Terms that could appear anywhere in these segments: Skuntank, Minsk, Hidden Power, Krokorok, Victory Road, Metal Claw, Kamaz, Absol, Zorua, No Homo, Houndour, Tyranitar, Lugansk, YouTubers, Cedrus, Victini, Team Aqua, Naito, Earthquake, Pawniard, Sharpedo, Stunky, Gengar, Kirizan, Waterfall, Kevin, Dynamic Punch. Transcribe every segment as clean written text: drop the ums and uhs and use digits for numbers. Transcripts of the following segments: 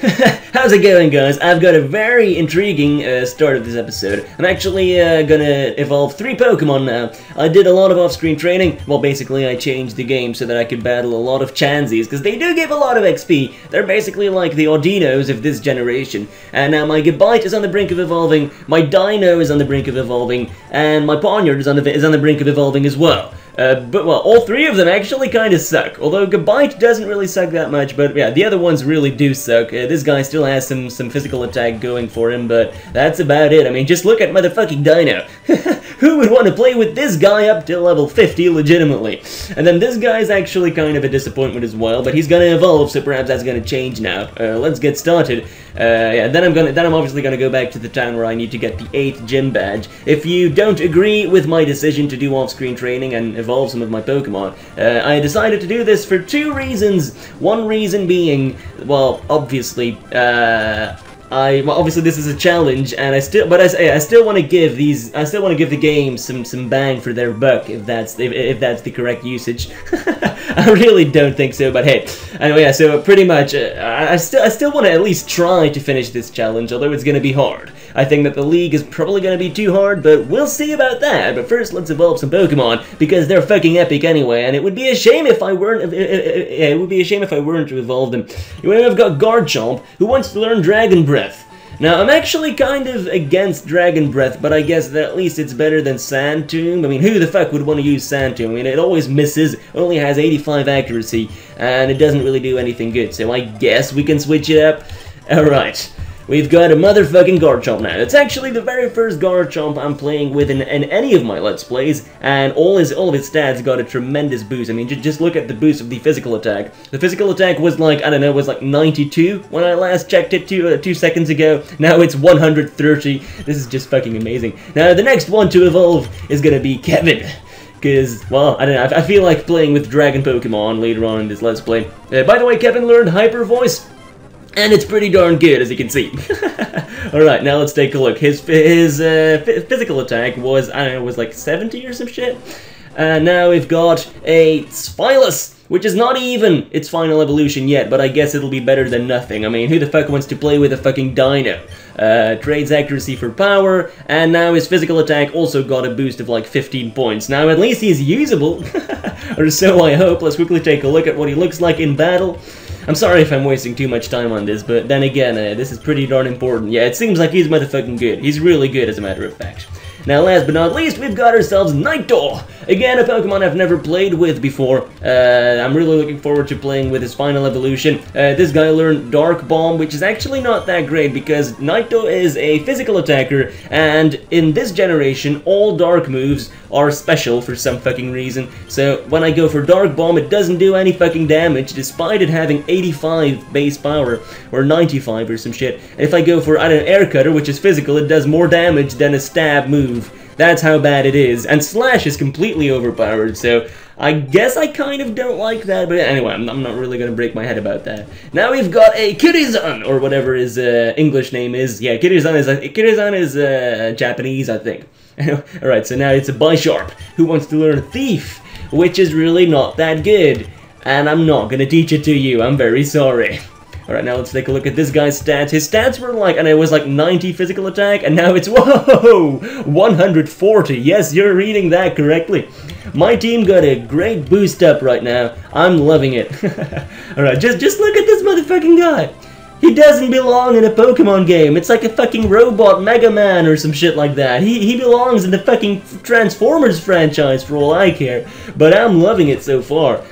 How's it going, guys? I've got a very intriguing start of this episode. I'm actually gonna evolve 3 Pokemon now. I did a lot of off-screen training. Well, basically I changed the game so that I could battle a lot of Chanseys, because they do give a lot of XP. They're basically like the Ordinos of this generation. And now my Gabite is on the brink of evolving, my Deino is on the brink of evolving, and my Pawniard is on the brink of evolving as well. But, well, all 3 of them actually kind of suck. Although Gabite doesn't really suck that much, but yeah, the other ones really do suck. This guy still has some physical attack going for him, but that's about it. I mean, just look at motherfucking Deino. Who would want to play with this guy up to level 50 legitimately? And then this guy is actually kind of a disappointment as well, but he's gonna evolve, so perhaps that's gonna change now. Let's get started. Yeah, then I'm obviously gonna go back to the town where I need to get the 8th gym badge. If you don't agree with my decision to do off-screen training and evolve some of my Pokemon, I decided to do this for 2 reasons. One reason being, well, obviously, obviously this is a challenge, and I still want to give the game some bang for their buck, if that's the correct usage. I really don't think so, but hey. Anyway, yeah, so pretty much, I still want to at least try to finish this challenge, although it's going to be hard. I think that the league is probably going to be too hard, but we'll see about that. But first, let's evolve some Pokemon, because they're fucking epic anyway, and it would be a shame if I weren't. It would be a shame if I weren't to evolve them. Anyway, I've got Garchomp, who wants to learn Dragon Breath. Now, I'm actually kind of against Dragon Breath, but I guess that at least it's better than Sand Tomb. I mean, who the fuck would want to use Sand Tomb? I mean, it always misses, only has 85 accuracy, and it doesn't really do anything good, so I guess we can switch it up. Alright, we've got a motherfucking Garchomp now. It's actually the very first Garchomp I'm playing with in any of my Let's Plays, and all of his stats got a tremendous boost. I mean, just look at the boost of the physical attack. The physical attack was like, I don't know, was like 92 when I last checked it 2 seconds ago. Now it's 130. This is just fucking amazing. Now, the next one to evolve is gonna be Kevin. Because, well, I don't know, I feel like playing with Dragon Pokemon later on in this Let's Play. By the way, Kevin learned Hyper Voice. And it's pretty darn good, as you can see. Alright, now let's take a look. His physical attack was, I don't know, was like 70 or some shit. Now we've got a Spylus, which is not even its final evolution yet, but I guess it'll be better than nothing. I mean, who the fuck wants to play with a fucking Deino? Trades accuracy for power, and now his physical attack also got a boost of like 15 points. Now, at least he's usable, or so I hope. Let's quickly take a look at what he looks like in battle. I'm sorry if I'm wasting too much time on this, but then again, this is pretty darn important. Yeah, it seems like he's motherfucking good. He's really good, as a matter of fact. Now, last but not least, we've got ourselves Naito! Again, a Pokemon I've never played with before. I'm really looking forward to playing with his final evolution. This guy learned Dark Bomb, which is actually not that great, because Naito is a physical attacker, and in this generation, all Dark moves are special for some fucking reason. So, when I go for Dark Bomb, it doesn't do any fucking damage, despite it having 85 base power, or 95 or some shit. And if I go for, I don't know, Air Cutter, which is physical, it does more damage than a stab move. That's how bad it is, and Slash is completely overpowered, so I guess I kind of don't like that, but anyway, I'm not really gonna break my head about that. Now we've got a Kirizan, or whatever his English name is. Yeah, Kirizan is Japanese, I think. Alright, so now it's a Bisharp, who wants to learn Thief, which is really not that good, and I'm not gonna teach it to you, I'm very sorry. Alright, now let's take a look at this guy's stats. His stats were like, and it was like 90 physical attack, and now it's, whoa, 140. Yes, you're reading that correctly. My team got a great boost up right now. I'm loving it. Alright, just look at this motherfucking guy. He doesn't belong in a Pokemon game. It's like a fucking robot Mega Man or some shit like that. He belongs in the fucking Transformers franchise for all I care. But I'm loving it so far.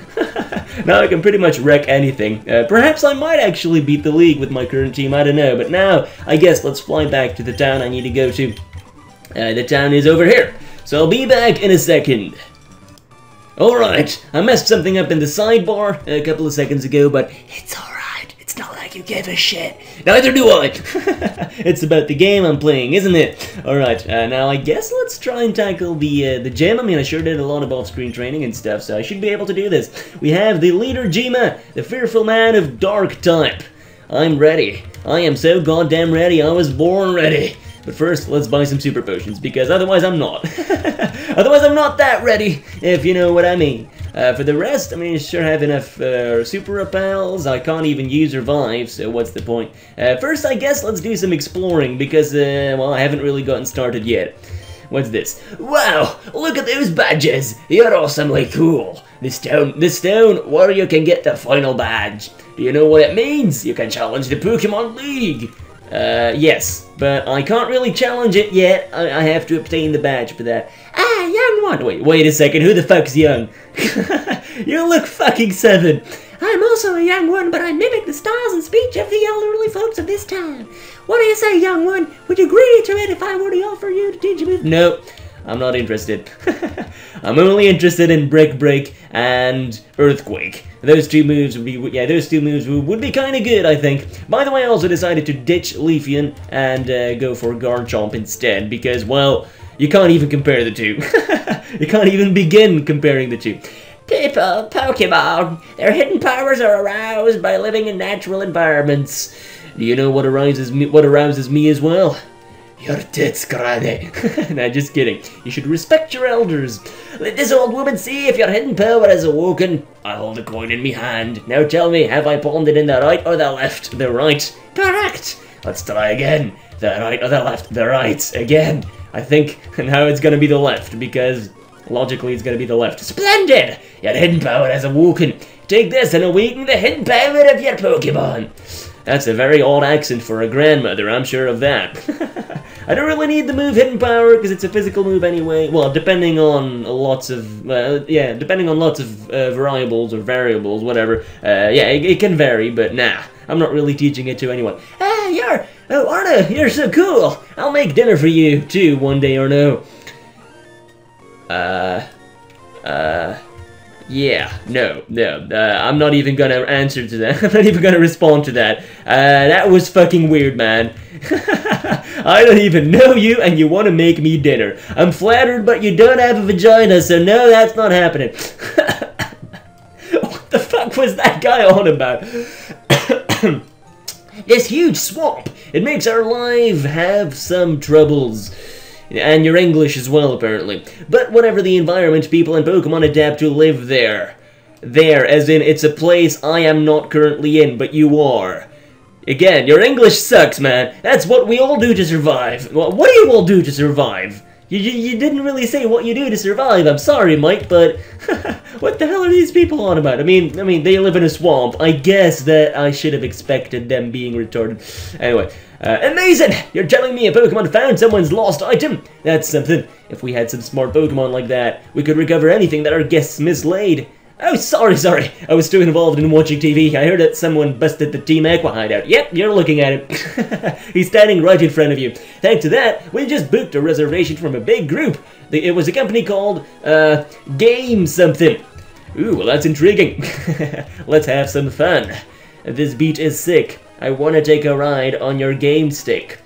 Now I can pretty much wreck anything. Perhaps I might actually beat the league with my current team, I don't know. But now, I guess let's fly back to the town I need to go to. The town is over here. So I'll be back in a second. Alright, I messed something up in the sidebar a couple of seconds ago, but it's alright. It's not like you give a shit. Neither do I. It's about the game I'm playing, isn't it? Alright, now I guess let's try and tackle the gym. I mean, I sure did a lot of off-screen training and stuff, so I should be able to do this. We have the leader Gima, the fearful man of dark type. I'm ready. I am so goddamn ready. I was born ready. But first, let's buy some super potions, because otherwise I'm not. Otherwise I'm not that ready, if you know what I mean. For the rest, I mean, I sure have enough super repels. I can't even use revive, so what's the point? First, I guess let's do some exploring, because, well, I haven't really gotten started yet. What's this? Wow! Look at those badges! You're awesomely cool! This town, warrior can get the final badge. Do you know what it means? You can challenge the Pokemon League! Yes, but I can't really challenge it yet. I have to obtain the badge for that. Ah, young one! Wait a second, who the fuck's young? You look fucking 7! I'm also a young one, but I mimic the styles and speech of the elderly folks of this town. What do you say, young one? Would you agree to it if I were to offer you to teach me? No, I'm not interested. I'm only interested in Brick Break and Earthquake. Those two moves would be, yeah, those two moves would be kind of good, I think. By the way, I also decided to ditch Leafeon and go for Garchomp instead, because, well, you can't even compare the two. You can't even begin comparing the two. People, Pokemon, their hidden powers are aroused by living in natural environments. Do you know what arouses me as well? Your tits, Grade. Nah, just kidding. You should respect your elders. Let this old woman see if your hidden power is awoken. I hold a coin in me hand. Now tell me, have I palmed it in the right or the left? The right. Correct. Let's try again. The right or the left? The right. Again. I think now it's gonna be the left, because logically, it's going to be the left. Splendid! Your hidden power has awoken. Take this and awaken the hidden power of your Pokemon. That's a very odd accent for a grandmother, I'm sure of that. I don't really need the move Hidden Power, because it's a physical move anyway. Well, depending on lots of, yeah, depending on lots of variables or variables, whatever. Yeah, it can vary, but nah, I'm not really teaching it to anyone. Ah, oh, Arno, you're so cool. I'll make dinner for you, too, one day or no. Yeah, no, I'm not even gonna answer to that. I'm not even gonna respond to that. That was fucking weird, man. I don't even know you, and you want to make me dinner. I'm flattered, but you don't have a vagina, so no, that's not happening. What the fuck was that guy on about? This huge swamp, it makes our life have some troubles. And your English as well, apparently. But whatever the environment, people and Pokemon adapt to live there. There, as in, it's a place I am not currently in, but you are. Again, your English sucks, man. That's what we all do to survive. Well, what do you all do to survive? You didn't really say what you do to survive. I'm sorry, Mike, but what the hell are these people on about? I mean, they live in a swamp. I guess that I should have expected them being retarded. Anyway. Amazing! You're telling me a Pokemon found someone's lost item? That's something. If we had some smart Pokemon like that, we could recover anything that our guests mislaid. Oh, sorry. I was too involved in watching TV. I heard that someone busted the Team Aqua hideout. Yep, you're looking at him. He's standing right in front of you. Thanks to that, we just booked a reservation from a big group. It was a company called, Game Something. Ooh, well that's intriguing. Let's have some fun. This beat is sick. I want to take a ride on your game stick.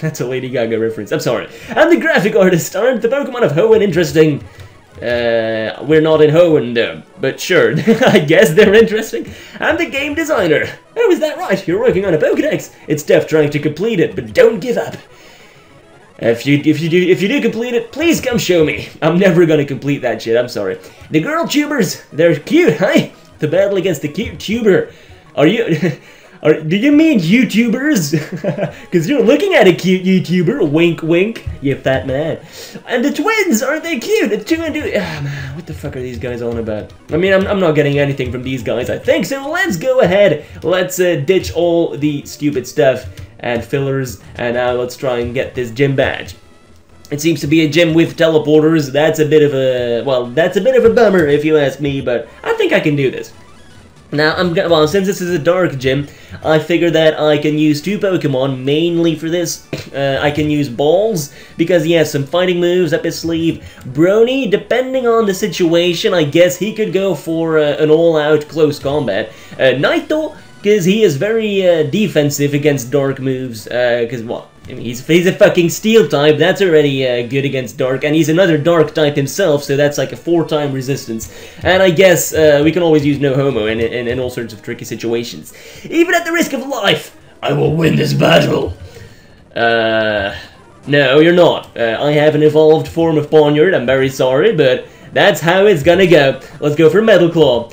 That's a Lady Gaga reference. I'm sorry. I'm the graphic artist. Aren't the Pokemon of Hoenn interesting? We're not in Hoenn, though. But sure, I guess they're interesting. I'm the game designer. Oh, is that right? You're working on a Pokedex. It's tough trying to complete it, but don't give up. If you do complete it, please come show me. I'm never gonna complete that shit. I'm sorry. The girl tubers. They're cute, huh? The battle against the cute tuber. Are you... Do you mean YouTubers? Because you're looking at a cute YouTuber, wink wink, you fat man. And the twins, aren't they cute? The two and two... Oh, man, what the fuck are these guys on about? I mean, I'm not getting anything from these guys, I think, so let's go ahead. Let's ditch all the stupid stuff and fillers, and now let's try and get this gym badge. It seems to be a gym with teleporters. That's a bit of a... well, that's a bit of a bummer if you ask me, but I think I can do this. Now, well, since this is a dark gym, I figure that I can use two Pokemon mainly for this. I can use Balls, because he has some fighting moves up his sleeve. Brony, depending on the situation, I guess he could go for an all-out close combat. Naito, because he is very defensive against dark moves, because, well, I mean, he's a fucking steel type, that's already good against dark, and he's another dark type himself, so that's like a 4-time resistance. And I guess we can always use No Homo in all sorts of tricky situations. Even at the risk of life, I will win this battle! No, you're not. I have an evolved form of Pawniard, I'm very sorry, but That's how it's gonna go. Let's go for Metal Claw.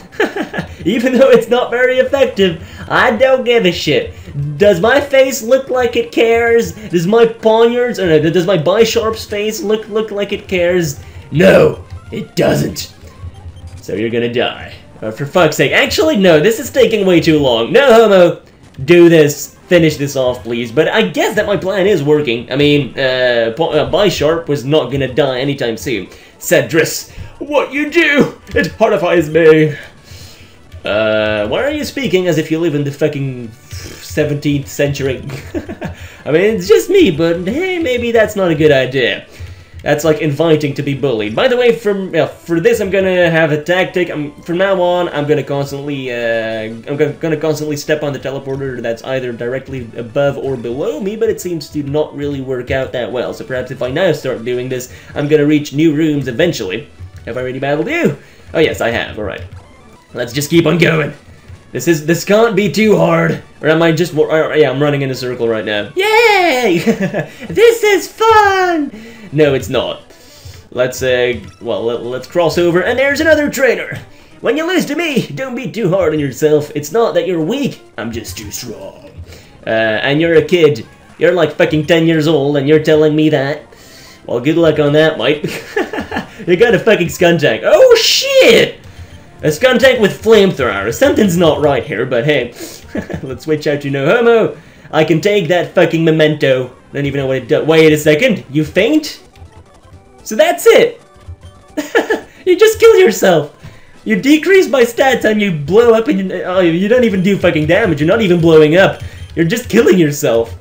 Even though it's not very effective, I don't give a shit. Does my face look like it cares? Does my Pawniard's, or no, does my Bisharp's face look like it cares? No, it doesn't. So you're gonna die. Oh, for fuck's sake. Actually, no, this is taking way too long. No homo. Do this. Finish this off, please. But I guess that my plan is working. I mean, Bisharp was not gonna die anytime soon. Cedrus, what you do? It horrifies me. Why are you speaking as if you live in the fucking 17th century? I mean, it's just me, but hey, maybe that's not a good idea. That's like inviting to be bullied. By the way, for this, I'm gonna have a tactic. From now on, I'm gonna constantly step on the teleporter that's either directly above or below me, but it seems to not really work out that well. So perhaps if I now start doing this, I'm gonna reach new rooms eventually. Have I already battled you? Oh yes, I have. All right. Let's just keep on going. This can't be too hard. Or am I just? Yeah, I'm running in a circle right now. Yay! This is fun. No, it's not. Let's let's cross over, and there's another trainer. When you lose to me, don't be too hard on yourself. It's not that you're weak. I'm just too strong. And you're a kid. You're like fucking 10 years old, and you're telling me that. Well, good luck on that, mate. You got a fucking Skuntank. Oh shit! A Skuntank with flamethrower. Something's not right here, but hey, let's switch out to No Homo. I can take that fucking memento. Don't even know what it does. Wait a second. You faint? So that's it. You just kill yourself. You decrease by stats and you blow up and you, oh, you don't even do fucking damage. You're not even blowing up. You're just killing yourself.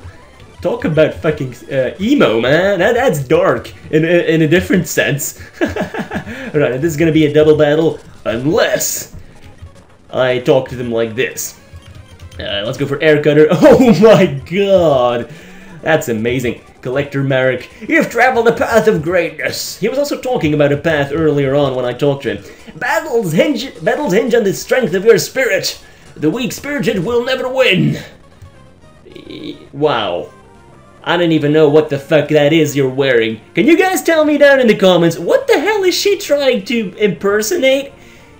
Talk about fucking emo, man. That's dark in a different sense. Alright, this is gonna be a double battle unless I talk to them like this. Let's go for Air Cutter. Oh my god. That's amazing. Collector Marek, you've traveled the path of greatness. He was also talking about a path earlier on when I talked to him. Battles hinge on the strength of your spirit. The weak-spirited will never win. Wow. I don't even know what the fuck that is you're wearing. Can you guys tell me down in the comments, what the hell is she trying to impersonate?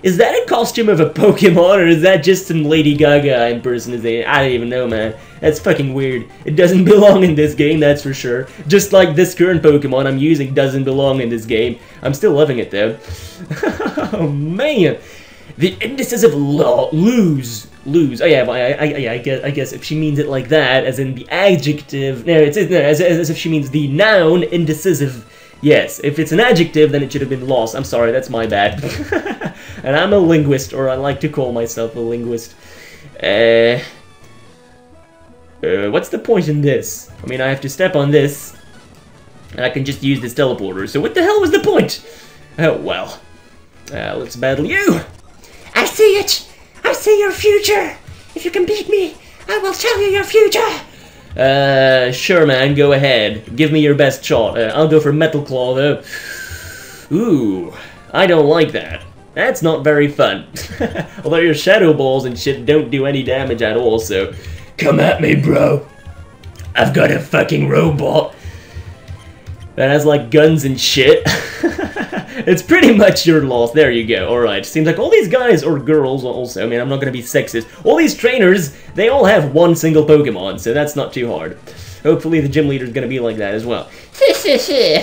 Is that a costume of a Pokemon, or is that just some Lady Gaga impersonation? I don't even know, man. That's fucking weird. It doesn't belong in this game, that's for sure. Just like this current Pokemon I'm using doesn't belong in this game. I'm still loving it, though. Oh, man. The indices of lose. Oh, yeah, I guess if she means it like that, as in the adjective. No, as if she means the noun indecisive. Yes, if it's an adjective, then it should have been lost. I'm sorry, that's my bad. And I'm a linguist, or I like to call myself a linguist. What's the point in this? I mean, I have to step on this, and I can just use this teleporter. So what the hell was the point? Oh, well. Let's battle you. I see it. I see your future. If you can beat me, I will tell you your future. Sure, man, go ahead. Give me your best shot. I'll go for Metal Claw, though. Ooh, I don't like that. That's not very fun. Although your Shadow Balls and shit don't do any damage at all, so... Come at me, bro. I've got a fucking robot that has, like, guns and shit. It's pretty much your loss. There you go. Alright. Seems like all these guys, or girls also, I mean, I'm not gonna be sexist. All these trainers, they all have one single Pokemon, so that's not too hard. Hopefully the gym leader's gonna be like that as well.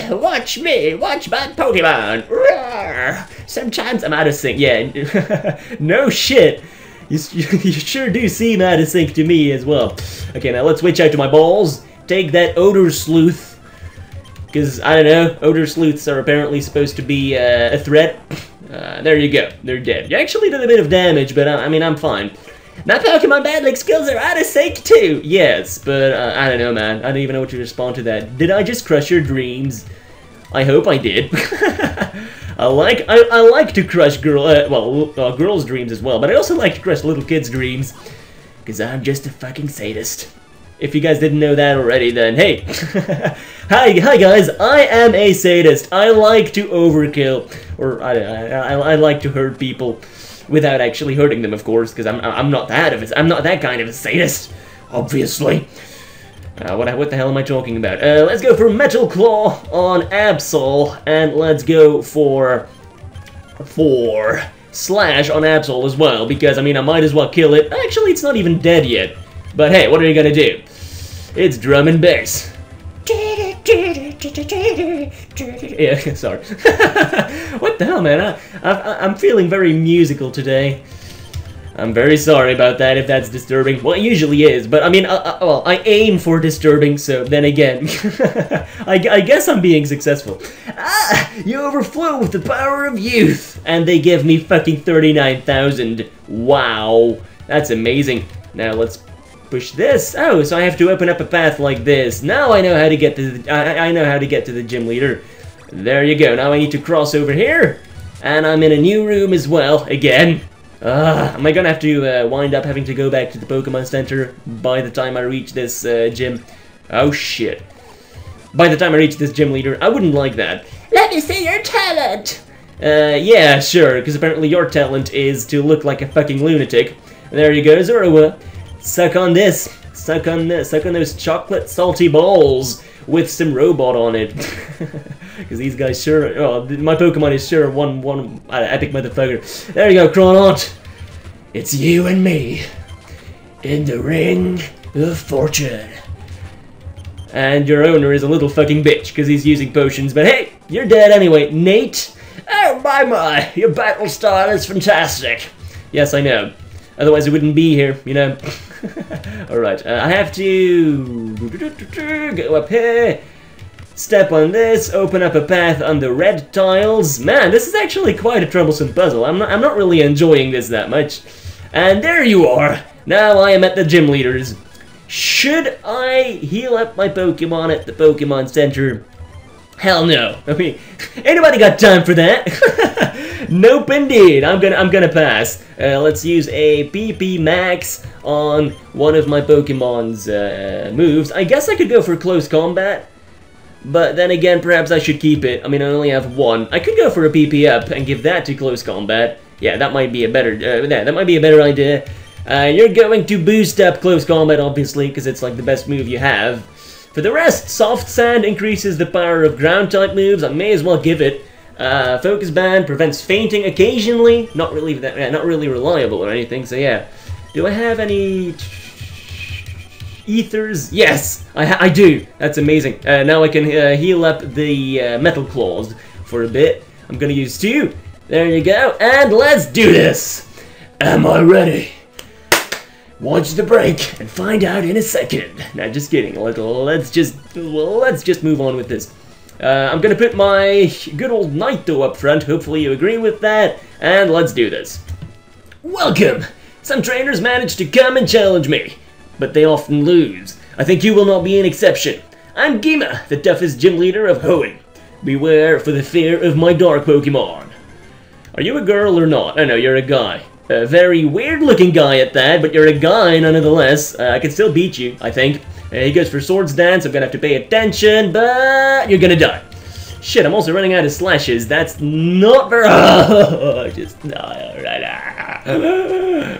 Watch me! Watch my Pokemon! Roar. Sometimes I'm out of sync. Yeah. No shit! You sure do seem out of sync to me as well. Okay, now let's switch out to my balls. Take that Odor Sleuth. Because, I don't know, Odor Sleuths are apparently supposed to be a threat. There you go. They're dead. You actually did a bit of damage, but I mean, I'm fine. My Pokemon battling skills are out of sync too! Yes, but I don't know, man. I don't even know what to respond to that. Did I just crush your dreams? I hope I did. I like to crush girls' dreams as well, but I also like to crush little kids' dreams. Because I'm just a fucking sadist. If you guys didn't know that already, then hey. Hi guys, I am a sadist. I like to overkill, or I like to hurt people without actually hurting them, of course, because I'm not that kind of a sadist, obviously. What the hell am I talking about? Let's go for Metal Claw on Absol, and let's go for for Slash on Absol as well, because, I mean, I might as well kill it. Actually, it's not even dead yet. But hey, what are you gonna do? It's drum and bass. Yeah, sorry. What the hell, man? I'm feeling very musical today. I'm very sorry about that if that's disturbing. Well, it usually is, but I mean, well, I aim for disturbing, so then again, I guess I'm being successful. Ah, you overflow with the power of youth! And they give me fucking 39,000. Wow, that's amazing. Now let's push this. Oh, so I have to open up a path like this. Now I know how to get to the, I know how to get to the gym leader. There you go. Now I need to cross over here, and I'm in a new room as well, again. Am I gonna have to wind up having to go back to the Pokemon Center by the time I reach this gym? Oh shit. By the time I reach this gym leader, I wouldn't like that. Let me see your talent! Yeah, sure, because apparently your talent is to look like a fucking lunatic. There you go, Zorua. Suck on this. Suck on this. Suck on those chocolate salty balls with some robot on it. Because these guys sure... Oh, my Pokemon is sure one epic motherfucker. There you go, Cronaut. It's you and me in the Ring of Fortune. And your owner is a little fucking bitch because he's using potions. But hey, you're dead anyway, Nate. Oh, my. Your battle style is fantastic. Yes, I know. Otherwise, it wouldn't be here, you know. Alright, I have to... go up here. Step on this, open up a path on the red tiles. Man, this is actually quite a troublesome puzzle. I'm not really enjoying this that much. And there you are! Now I am at the gym leaders. Should I heal up my Pokemon at the Pokemon Center? Hell no. I mean, anybody got time for that? Nope indeed. I'm gonna pass. Let's use a PP max on one of my Pokemon's moves. I guess I could go for close combat. But then again, perhaps I should keep it. I mean, I only have one. I could go for a PP up and give that to close combat. Yeah, that might be a better. That might be a better idea. You're going to boost up close combat, obviously, because it's like the best move you have. For the rest, soft sand increases the power of ground type moves. I may as well give it. Focus band prevents fainting occasionally. Not really that. Not really reliable or anything. So yeah. Do I have any? Ethers? Yes, I do. That's amazing. Now I can heal up the Metal Claws for a bit. I'm gonna use two. There you go. And let's do this. Am I ready? Watch the break and find out in a second. No, just kidding. Let's just move on with this. I'm gonna put my good old Naito up front. Hopefully you agree with that. And let's do this. Welcome. Some trainers managed to come and challenge me, but they often lose. I think you will not be an exception. I'm Gima, the toughest gym leader of Hoenn. Beware for the fear of my dark Pokemon. Are you a girl or not? Oh no, you're a guy. A very weird looking guy at that, but you're a guy nonetheless. I can still beat you, I think. He goes for Swords Dance, I'm gonna have to pay attention, but you're gonna die. Shit, I'm also running out of slashes, that's not very... Just die already.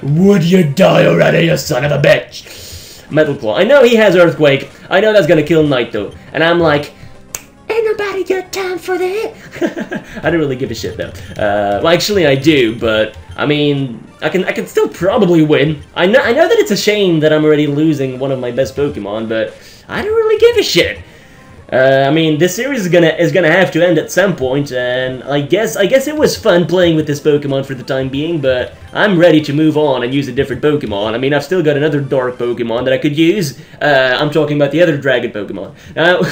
Would you die already, you son of a bitch? Metal Claw. I know he has Earthquake. I know that's gonna kill Naito. And I'm like, ain't nobody got time for that. I don't really give a shit though. Well, actually I do, but I mean, I can still probably win. I know that it's a shame that I'm already losing one of my best Pokemon, but I don't really give a shit. I mean, this series is gonna have to end at some point, and I guess it was fun playing with this Pokemon for the time being, but I'm ready to move on and use a different Pokemon. I mean, I've still got another dark Pokemon that I could use. I'm talking about the other dragon Pokemon.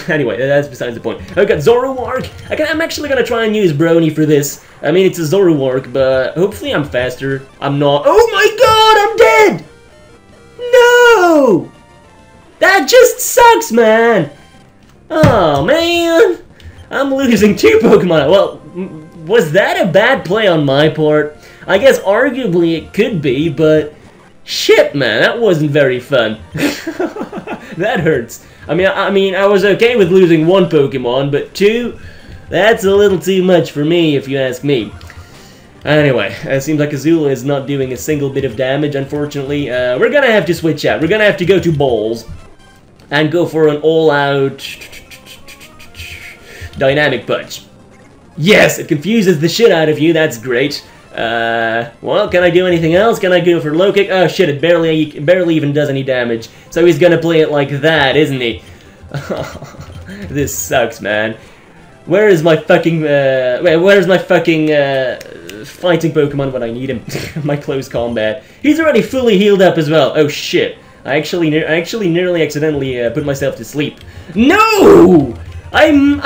Anyway, that's besides the point. I've got Zoroark. I'm actually gonna try and use Brony for this. I mean, it's a Zoroark, but hopefully I'm faster. I'm not. Oh my god, I'm dead! No! That just sucks, man! Oh man, I'm losing two Pokemon. Well, was that a bad play on my part? I guess arguably it could be, but shit, man, that wasn't very fun. That hurts. I mean, I was okay with losing one Pokemon, but two? That's a little too much for me, if you ask me. Anyway, it seems like Azula is not doing a single bit of damage, unfortunately. We're gonna have to switch out. We're gonna have to go to Balls and go for an all-out dynamic punch. Yes, it confuses the shit out of you, that's great. Well, can I do anything else? Can I go for low kick? Oh shit, it barely even does any damage. So he's gonna play it like that, isn't he? This sucks, man. Where is my fucking, fighting Pokemon when I need him? My close combat. He's already fully healed up as well. Oh shit. I actually nearly accidentally put myself to sleep. No! I'm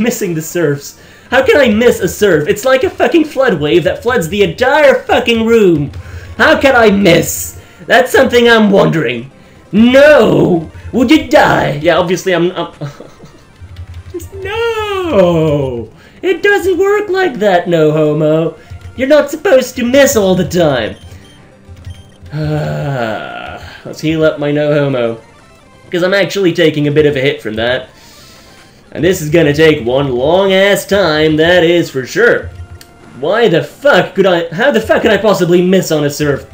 missing the surfs. How can I miss a surf? It's like a fucking flood wave that floods the entire fucking room. How can I miss? That's something I'm wondering. No! Would you die? Yeah, obviously I'm just no! It doesn't work like that, No Homo. You're not supposed to miss all the time. Let's heal up my No Homo, because I'm actually taking a bit of a hit from that. And this is gonna take one long ass time, that is for sure. Why the fuck could I? How the fuck could I possibly miss on a surf?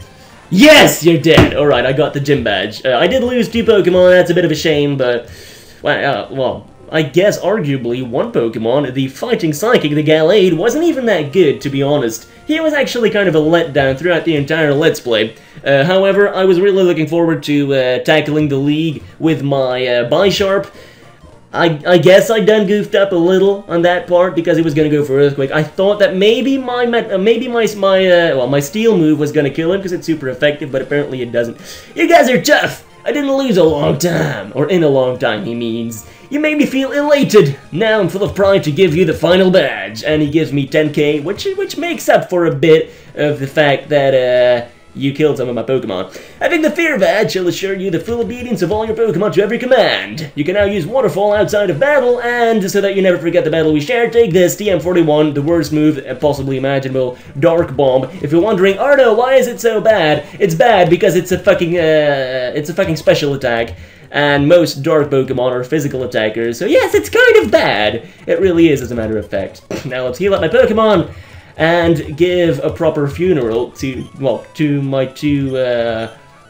Yes, you're dead. All right, I got the gym badge. I did lose 2 Pokemon. That's a bit of a shame, but well, I guess arguably one Pokemon, the fighting psychic, the Gallade, wasn't even that good, to be honest. He was actually kind of a letdown throughout the entire Let's Play. However, I was really looking forward to tackling the league with my Bisharp. I guess I done goofed up a little on that part because it was gonna go for Earthquake. I thought that maybe my Steel move was gonna kill him because it's super effective, but apparently it doesn't. You guys are tough. I didn't lose a long time, or in a long time he means. You made me feel elated. Now I'm full of pride to give you the final badge, and he gives me 10k, which makes up for a bit of the fact that you killed some of my Pokemon. Having the Fear Badge shall assure you the full obedience of all your Pokemon to every command. You can now use Waterfall outside of battle, and so that you never forget the battle we shared, take this, TM41, the worst move possibly imaginable, Dark Bomb. If you're wondering, Arno, why is it so bad? It's bad because it's a fucking special attack, and most Dark Pokemon are physical attackers, so yes, it's kind of bad. It really is, as a matter of fact. Now let's heal up my Pokemon and give a proper funeral to, well, to my 2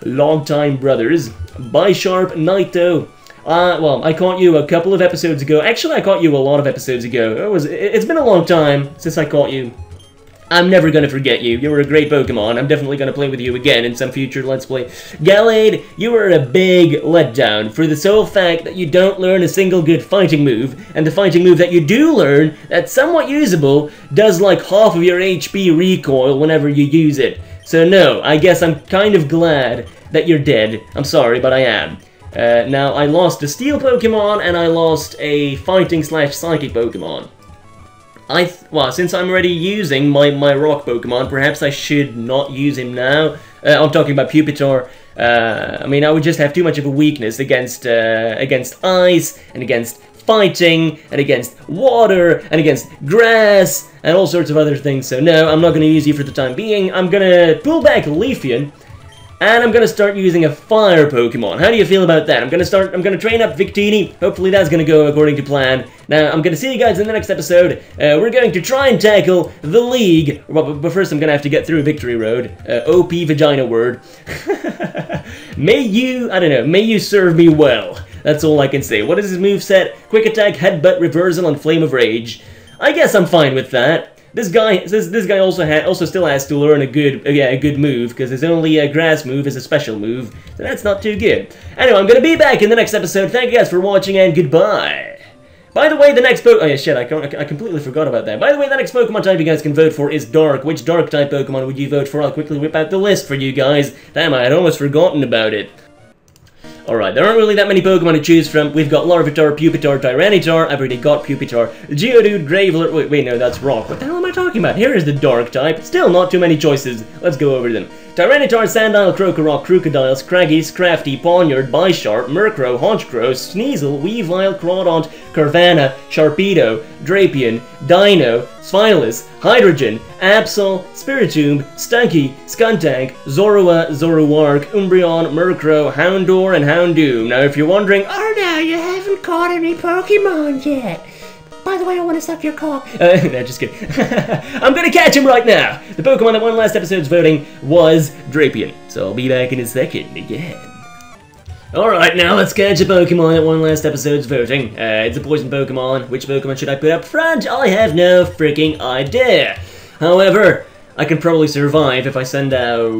long-time brothers, Bisharp, Naito. Well, I caught you a couple of episodes ago. Actually, I caught you a lot of episodes ago. It's been a long time since I caught you. I'm never gonna forget you. You were a great Pokemon. I'm definitely gonna play with you again in some future Let's Play. Gallade, you were a big letdown for the sole fact that you don't learn a single good fighting move, and the fighting move that you do learn, that's somewhat usable, does like half of your HP recoil whenever you use it. So no, I guess I'm kind of glad that you're dead. I'm sorry, but I am. Now, I lost a Steel Pokemon, and I lost a Fighting/Psychic Pokemon. Well, since I'm already using my rock Pokemon, perhaps I should not use him now. I'm talking about Pupitar. I mean, I would just have too much of a weakness against ice, and against fighting, and against water, and against grass, and all sorts of other things. So no, I'm not going to use you for the time being. I'm going to pull back Leafeon, and I'm going to start using a fire Pokemon. How do you feel about that? I'm going to train up Victini. Hopefully that's going to go according to plan. Now, I'm going to see you guys in the next episode. We're going to try and tackle the League. Well, but first I'm going to have to get through Victory Road. OP vagina word. May you serve me well. That's all I can say. What is his moveset? Quick attack, headbutt, reversal, and flame of rage. I guess I'm fine with that. This guy also still has to learn a good move, because his only grass move is a special move, so that's not too good. Anyway, I'm gonna be back in the next episode. Thank you guys for watching, and goodbye. By the way, the next Pokemon... Oh yeah, shit, I completely forgot about that. By the way, the next Pokemon type you guys can vote for is Dark. Which Dark type Pokemon would you vote for? I'll quickly whip out the list for you guys. Damn, I had almost forgotten about it. Alright, there aren't really that many Pokemon to choose from. We've got Larvitar, Pupitar, Tyranitar. I've already got Pupitar. Geodude, Graveler. Wait, no, that's Rock. What the hell am I talking about? Here is the Dark type. Still not too many choices. Let's go over them. Tyranitar, Sandile, Krokorok, Crocodile, Scraggy, Scrafty, Pawniard, Bisharp, Murkrow, Honchkrow, Sneasel, Weavile, Crawdaunt, Carvanha, Sharpedo, Drapion, Deino, Sphylis, Hydrogen, Absol, Spiritomb, Stunky, Skuntank, Zorua, Zoroark, Umbreon, Murkrow, Houndour, and Houndoom. Now if you're wondering, oh no, you haven't caught any Pokemon yet. By the way, I want to suck your cock. No, just kidding. I'm gonna catch him right now. The Pokemon that won last episode's voting was Drapion. So I'll be back in a second again. Alright, now let's catch a Pokemon at one last episode's voting. It's a poison Pokemon. Which Pokemon should I put up front? I have no freaking idea. However, I can probably survive if I send out...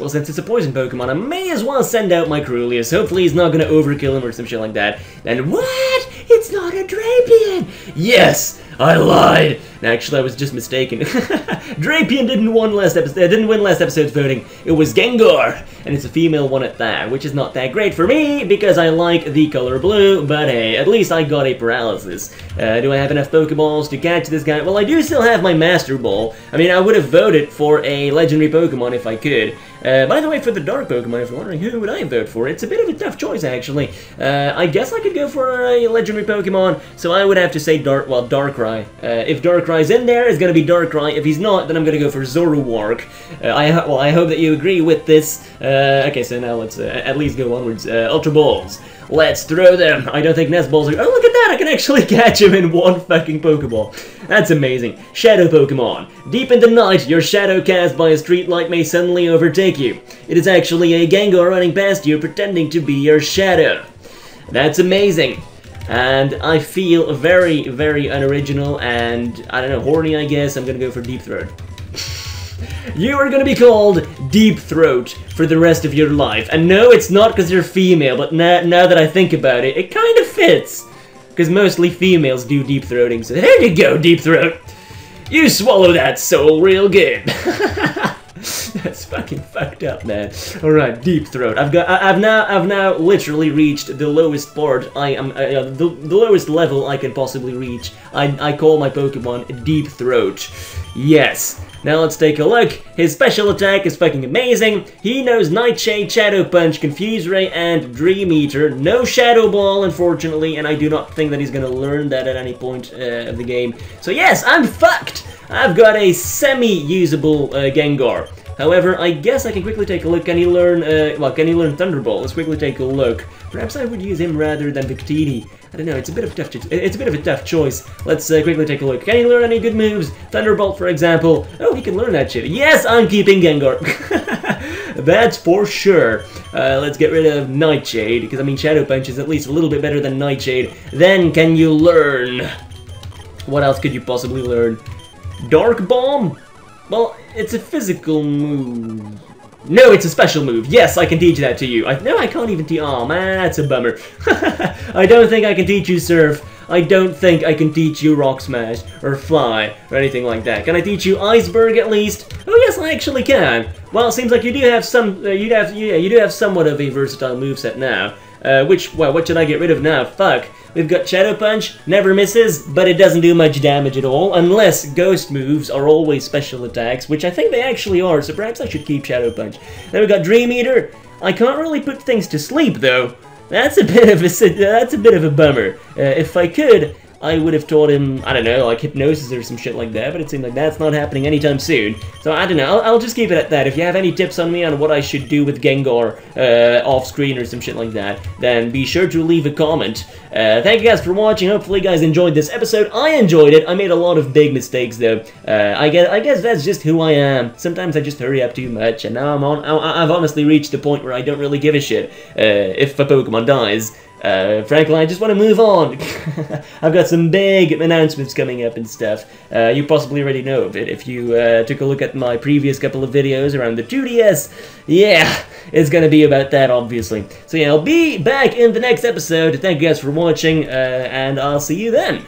Well, since it's a poison Pokemon, I may as well send out my Crulius. Hopefully he's not gonna overkill him or some shit like that. And what? It's not a Drapion! Yes! I lied! Actually, I was just mistaken. Drapion didn't win last episode's voting. It was Gengar, and it's a female one at that, which is not that great for me, because I like the color blue, but hey, at least I got a paralysis. Do I have enough Pokeballs to catch this guy? Well, I do still have my Master Ball. I mean, I would have voted for a legendary Pokemon if I could. By the way, for the Dark Pokemon, if you're wondering who would I vote for, it's a bit of a tough choice, actually. I guess I could go for a legendary Pokemon, so I would have to say Darkrai. If Darkrai's in there, it's gonna be Darkrai. If he's not, then I'm gonna go for Zoroark. I hope that you agree with this. Okay, so now let's at least go onwards. Ultra Balls. Let's throw them! I don't think Nest Balls are- Oh, look at that! I can actually catch him in one fucking Pokeball. That's amazing. Shadow Pokemon. Deep in the night, your shadow cast by a streetlight may suddenly overtake you. It is actually a Gengar running past you pretending to be your shadow. That's amazing. And I feel very, very unoriginal and, I don't know, horny, I guess. I'm gonna go for Deep Throat. You are gonna be called Deep Throat for the rest of your life. And no, it's not because you're female, but now that I think about it, it kind of fits. Because mostly females do deep throating, so there you go, Deep Throat. You swallow that soul real good. That's fucking fucked up, man. Alright, Deep Throat. I've now literally reached the lowest part. I am the lowest level I can possibly reach. I call my Pokemon Deep Throat. Yes. Now let's take a look. His special attack is fucking amazing. He knows Nightshade, Shadow Punch, Confuse Ray, and Dream Eater. No Shadow Ball, unfortunately, and I do not think that he's gonna learn that at any point of the game. So yes, I'm fucked! I've got a semi-usable Gengar. However, I guess I can quickly take a look. Can he learn, can he learn Thunderbolt? Let's quickly take a look. Perhaps I would use him rather than Victini. I don't know, it's a bit of a tough choice. Let's quickly take a look. Can he learn any good moves? Thunderbolt, for example. Oh, he can learn that shit. Yes, I'm keeping Gengar. That's for sure. Let's get rid of Nightshade, because I mean Shadow Punch is at least a little bit better than Nightshade. Then can you learn? What else could you possibly learn? Dark Bomb? Well, it's a physical move. No, it's a special move. Yes, I can teach that to you. No, I can't even teach... Oh, man, that's a bummer. I don't think I can teach you Surf. I don't think I can teach you Rock Smash or Fly or anything like that. Can I teach you Iceberg at least? Oh yes, I actually can. Well, it seems like you do have some. You do have somewhat of a versatile moveset now. What should I get rid of now? Fuck. We've got Shadow Punch, never misses, but it doesn't do much damage at all, unless ghost moves are always special attacks, which I think they actually are, so perhaps I should keep Shadow Punch. Then we've got Dream Eater. I can't really put things to sleep, though. That's a bit of a bummer. If I could, I would have taught him, I don't know, like hypnosis or some shit like that, but it seems like that's not happening anytime soon. So I don't know, I'll just keep it at that. If you have any tips on me on what I should do with Gengar off screen or some shit like that, then be sure to leave a comment. Thank you guys for watching. Hopefully you guys enjoyed this episode. I enjoyed it. I made a lot of big mistakes though. I guess that's just who I am. Sometimes I just hurry up too much, and now I've honestly reached the point where I don't really give a shit if a Pokemon dies. Frankly, I just want to move on. I've got some big announcements coming up and stuff. You possibly already know of it if you took a look at my previous couple of videos around the 2DS. Yeah, it's gonna be about that, obviously. So yeah, I'll be back in the next episode. Thank you guys for watching, and I'll see you then.